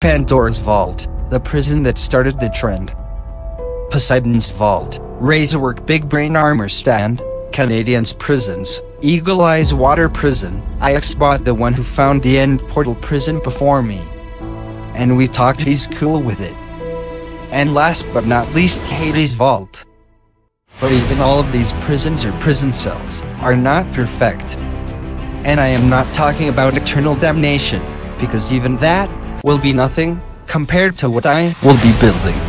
Pandora's Vault, the prison that started the trend. Poseidon's Vault, Razorwork Big Brain Armor Stand, Canadian's Prisons, Eagle Eyes Water Prison. I spot the one who found the end portal prison before me, and we talked, he's cool with it. And last but not least, Hades Vault. But even all of these prisons or prison cells are not perfect. And I am not talking about Eternal Damnation, because even that will be nothing compared to what I will be building.